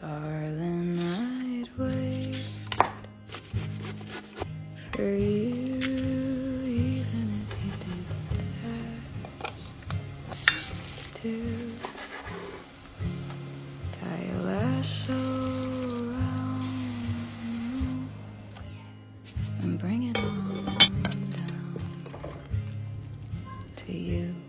Darling, I'd wait for you, even if you didn't have to. Tie your lasso around and bring it on down to you.